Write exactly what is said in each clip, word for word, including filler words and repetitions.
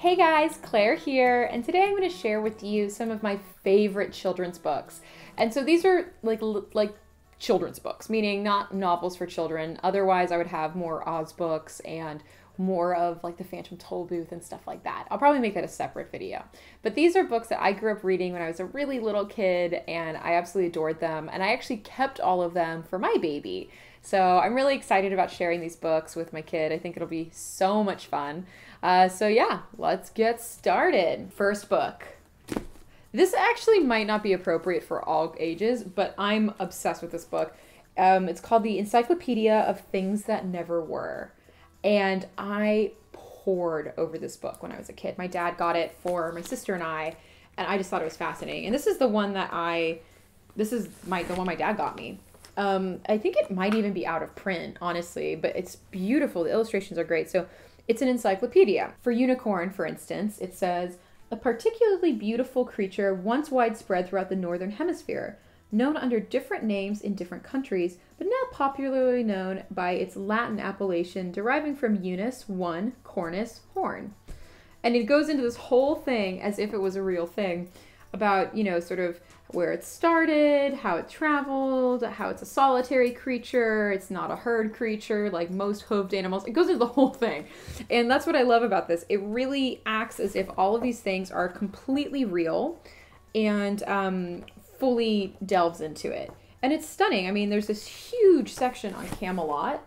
Hey guys, Claire here, and today I'm going to share with you some of my favorite children's books. And so these are like like children's books, meaning not novels for children. Otherwise I would have more Oz books and more of like the Phantom Tollbooth and stuff like that. I'll probably make that a separate video. But these are books that I grew up reading when I was a really little kid, and I absolutely adored them, and I actually kept all of them for my baby. So I'm really excited about sharing these books with my kid. I think it'll be so much fun. Uh, so yeah, let's get started. First book. This actually might not be appropriate for all ages, but I'm obsessed with this book. Um, it's called The Encyclopedia of Things That Never Were. And I pored over this book when I was a kid. My dad got it for my sister and I, and I just thought it was fascinating. And this is the one that I, this is my the one my dad got me. Um, I think it might even be out of print, honestly, but it's beautiful. The illustrations are great. So it's an encyclopedia. For unicorn, for instance, it says, a particularly beautiful creature once widespread throughout the Northern Hemisphere, known under different names in different countries, but now popularly known by its Latin appellation deriving from unus, one, cornus, horn. And it goes into this whole thing as if it was a real thing about, you know, sort of where it started, how it traveled, how it's a solitary creature, it's not a herd creature like most hoofed animals. It goes into the whole thing. And that's what I love about this. It really acts as if all of these things are completely real and um, fully delves into it. And it's stunning. I mean, there's this huge section on Camelot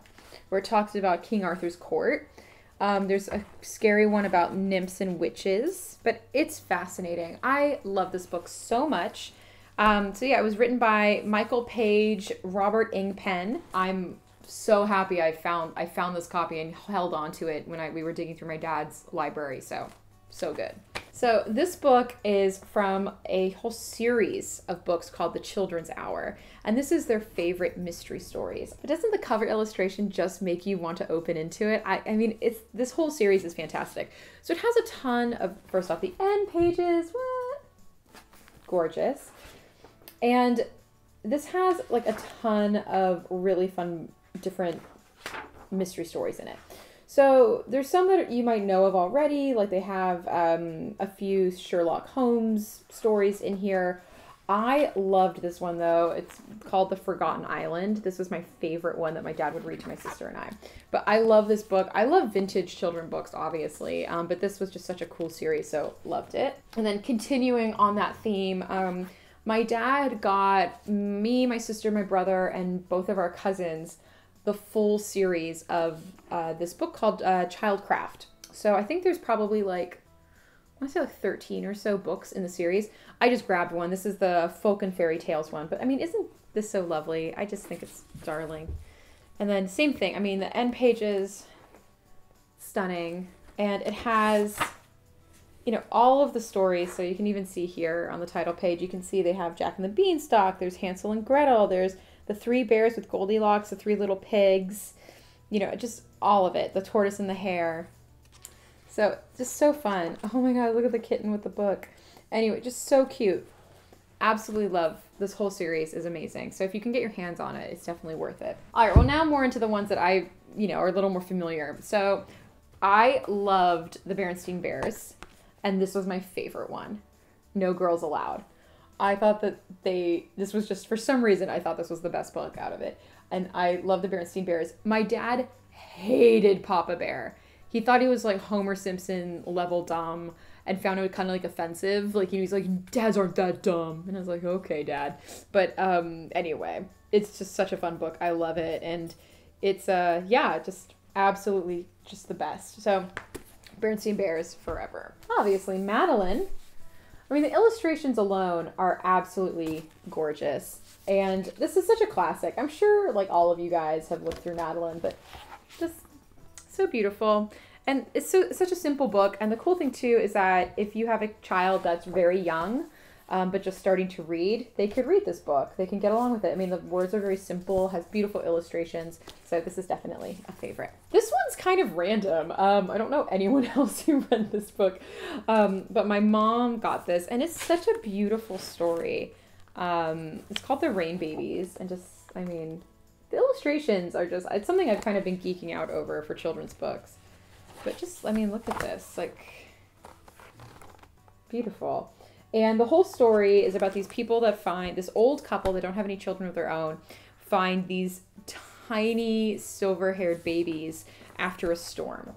where it talks about King Arthur's court. Um, there's a scary one about nymphs and witches, but it's fascinating. I love this book so much. Um, so yeah, it was written by Michael Page, Robert Ingpen. I'm so happy I found I found this copy and held on to it when I we were digging through my dad's library. So, so good. So this book is from a whole series of books called The Children's Hour, and this is their favorite mystery stories. But doesn't the cover illustration just make you want to open into it? I, I mean, it's this whole series is fantastic. So it has a ton of, first off, the end pages, what? Gorgeous. And this has like a ton of really fun, different mystery stories in it. So there's some that you might know of already, like they have um, a few Sherlock Holmes stories in here. I loved this one though. It's called The Forgotten Island. This was my favorite one that my dad would read to my sister and I. But I love this book. I love vintage children books, obviously, um, but this was just such a cool series, so loved it. And then continuing on that theme, um, my dad got me, my sister, my brother, and both of our cousins the full series of uh, this book called uh, Childcraft. So I think there's probably like, I want to say like thirteen or so books in the series. I just grabbed one. This is the folk and fairy tales one, but I mean, isn't this so lovely? I just think it's darling. And then same thing. I mean, the end pages, stunning. And it has, you know, all of the stories. So you can even see here on the title page, you can see they have Jack and the Beanstalk. There's Hansel and Gretel. There's the three bears with Goldilocks, the three little pigs, you know, just all of it. The tortoise and the hare. So just so fun. Oh my God, look at the kitten with the book. Anyway, just so cute. Absolutely love this whole series is amazing. So if you can get your hands on it, it's definitely worth it. All right, well now more into the ones that I, you know, are a little more familiar. So I loved the Berenstain Bears, and this was my favorite one. No Girls Allowed. I thought that they, this was just, for some reason, I thought this was the best book out of it. And I love the Berenstain Bears. My dad hated Papa Bear. He thought he was like Homer Simpson level dumb and found it kind of like offensive. Like he was like, dads aren't that dumb. And I was like, okay, dad. But um, anyway, it's just such a fun book. I love it. And it's, uh, yeah, just absolutely just the best. So Berenstain Bears forever. Obviously, Madeline. I mean, the illustrations alone are absolutely gorgeous. And this is such a classic. I'm sure like all of you guys have looked through Madeline, but just so beautiful. And it's so it's such a simple book. And the cool thing too is that if you have a child that's very young, um, but just starting to read, they could read this book. They can get along with it. I mean, the words are very simple, has beautiful illustrations. So this is definitely a favorite. This one's kind of random. Um, I don't know anyone else who read this book, um, but my mom got this and it's such a beautiful story. Um, it's called The Rain Babies. And just, I mean, the illustrations are just, it's something I've kind of been geeking out over for children's books, but just, I mean, look at this. Like Beautiful. And the whole story is about these people that find this old couple, they don't have any children of their own, find these tiny silver-haired babies after a storm.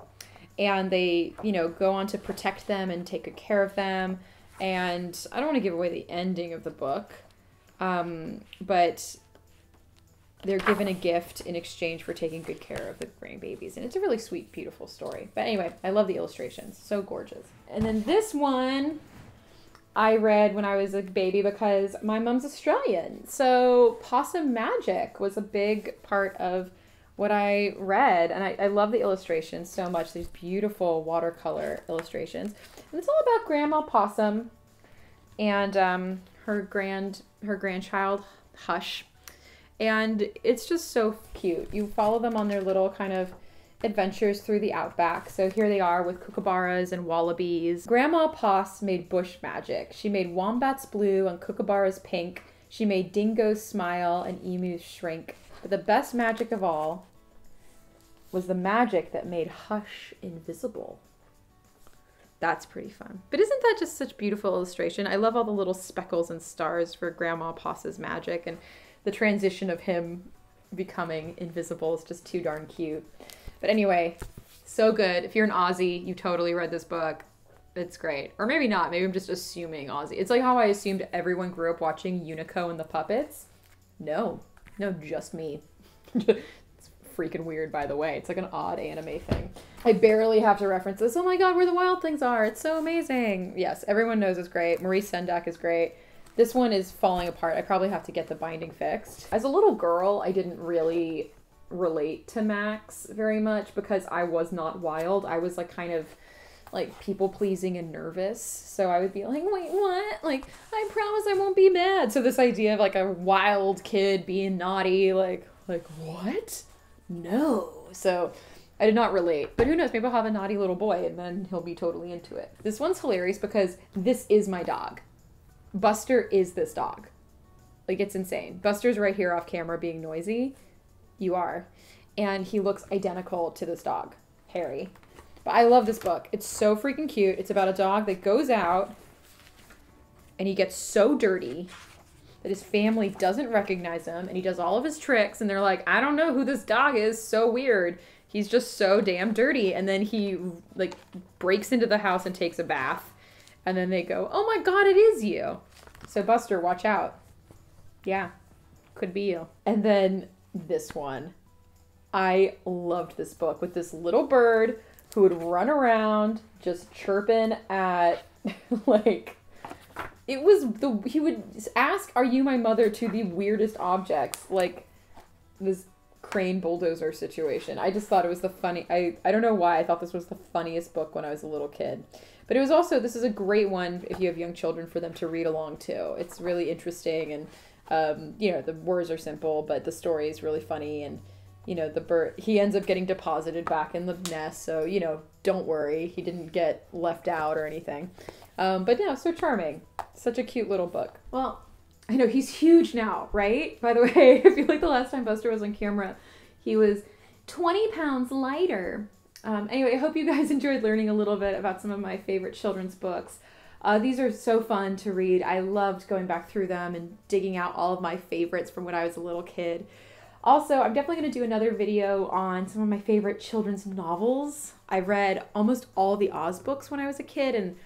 And they, you know, go on to protect them and take good care of them. And I don't want to give away the ending of the book, um, but they're given a gift in exchange for taking good care of the rain babies. And it's a really sweet, beautiful story. But anyway, I love the illustrations. So gorgeous. And then this one I read when I was a baby because my mom's Australian. So Possum Magic was a big part of what I read. And I, I love the illustrations so much. These beautiful watercolor illustrations. And it's all about Grandma Possum and um, her grand her grandchild, Hush. And it's just so cute. You follow them on their little kind of adventures through the outback. So here they are with kookaburras and wallabies. Grandma Poss made bush magic. She made wombats blue and kookaburras pink. She made dingoes smile and emus shrink. But the best magic of all was the magic that made Hush invisible. That's pretty fun. But isn't that just such beautiful illustration? I love all the little speckles and stars for Grandma Poss's magic, and the transition of him becoming invisible is just too darn cute. But anyway, so good. If you're an Aussie, you totally read this book. It's great. Or maybe not. Maybe I'm just assuming Aussie. It's like how I assumed everyone grew up watching Unico and the Puppets. No. No, just me. It's freaking weird, by the way. It's like an odd anime thing. I barely have to reference this. Oh my god, Where the Wild Things Are. It's so amazing. Yes, everyone knows it's great. Maurice Sendak is great. This one is falling apart. I probably have to get the binding fixed. As a little girl, I didn't really relate to Max very much because I was not wild. I was like kind of like people pleasing and nervous. So I would be like, wait, what? Like, I promise I won't be mad. So this idea of like a wild kid being naughty, like, like what? No. So I did not relate, but who knows? Maybe I'll have a naughty little boy and then he'll be totally into it. This one's hilarious because this is my dog. Buster is this dog. Like, it's insane. Buster's right here off camera being noisy. You are. And he looks identical to this dog, Harry. But I love this book. It's so freaking cute. It's about a dog that goes out and he gets so dirty that his family doesn't recognize him, and he does all of his tricks and they're like, I don't know who this dog is. So weird. He's just so damn dirty. And then he like breaks into the house and takes a bath, and then they go, oh my god, it is you. So Buster, watch out. Yeah, could be you. And then this one. I loved this book with this little bird who would run around just chirping at, like, it was the, he would ask, are you my mother, to the weirdest objects, like this crane bulldozer situation. I just thought it was the funny, I, I don't know why I thought this was the funniest book when I was a little kid. But it was also, this is a great one if you have young children for them to read along too. It's really interesting, and Um, you know, the words are simple, but the story is really funny. And, you know, the bird, he ends up getting deposited back in the nest. So, you know, don't worry. He didn't get left out or anything. Um, but no, so charming. Such a cute little book. Well, I know he's huge now, right? By the way, I feel like the last time Buster was on camera, he was twenty pounds lighter. Um, anyway, I hope you guys enjoyed learning a little bit about some of my favorite children's books. Uh, these are so fun to read. I loved going back through them and digging out all of my favorites from when I was a little kid. Also, I'm definitely going to do another video on some of my favorite children's novels. I read almost all the Oz books when I was a kid, and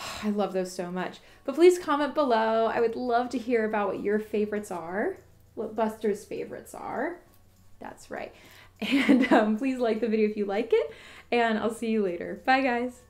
oh, I love those so much. But please comment below. I would love to hear about what your favorites are, what Buster's favorites are. That's right. And um, please like the video if you like it, and I'll see you later. Bye, guys.